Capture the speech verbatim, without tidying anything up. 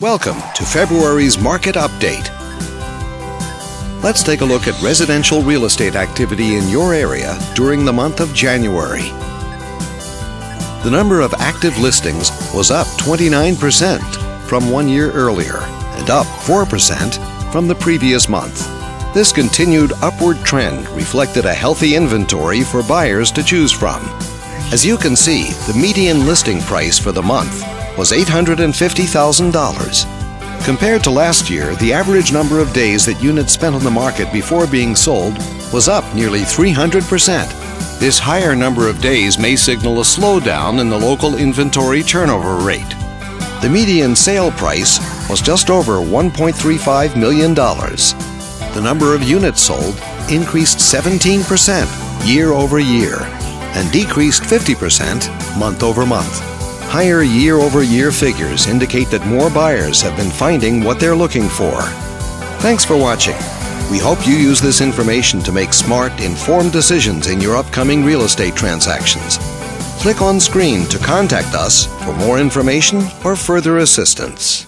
Welcome to February's Market Update. Let's take a look at residential real estate activity in your area during the month of January. The number of active listings was up twenty-nine percent from one year earlier and up four percent from the previous month. This continued upward trend reflected a healthy inventory for buyers to choose from. As you can see, the median listing price for the month was eight hundred fifty thousand dollars. Compared to last year, the average number of days that units spent on the market before being sold was up nearly three hundred percent. This higher number of days may signal a slowdown in the local inventory turnover rate. The median sale price was just over one point three five million dollars. The number of units sold increased seventeen percent year over year and decreased fifty percent month over month. Higher year-over-year figures indicate that more buyers have been finding what they're looking for. Thanks for watching. We hope you use this information to make smart, informed decisions in your upcoming real estate transactions. Click on screen to contact us for more information or further assistance.